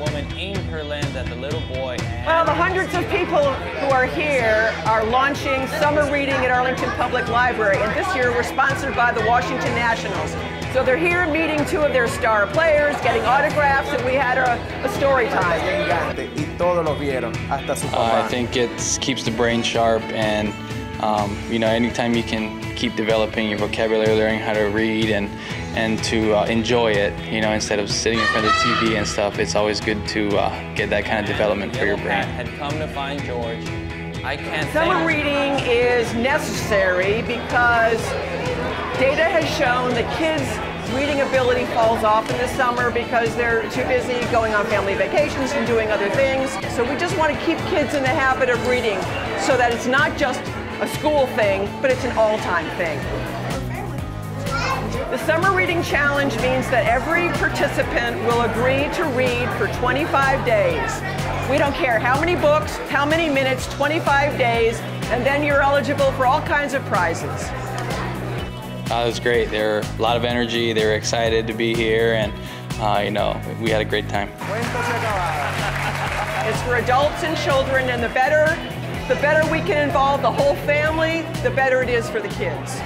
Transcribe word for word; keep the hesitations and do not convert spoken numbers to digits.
woman aimed her lens at the little boy. And well, the hundreds of people who are here are launching summer reading at Arlington Public Library, and this year we're sponsored by the Washington Nationals. So they're here meeting two of their star players, getting autographs, and we had a, a story time. Uh, I think it keeps the brain sharp, and um, you know, anytime you can keep developing your vocabulary, learning how to read and and to uh, enjoy it, you know, instead of sitting in front of the T V and stuff, it's always good to uh, get that kind of development for your brain. Had come to find George. I can't. Summer reading is necessary because data has shown that kids' reading ability falls off in the summer because they're too busy going on family vacations and doing other things. So we just want to keep kids in the habit of reading so that it's not just a school thing, but it's an all-time thing. The Summer Reading Challenge means that every participant will agree to read for twenty-five days. We don't care how many books, how many minutes, twenty-five days, and then you're eligible for all kinds of prizes. Uh, it was great. There were a lot of energy. They were excited to be here, and uh, you know, we had a great time. It's for adults and children, and the better, the better we can involve the whole family, the better it is for the kids.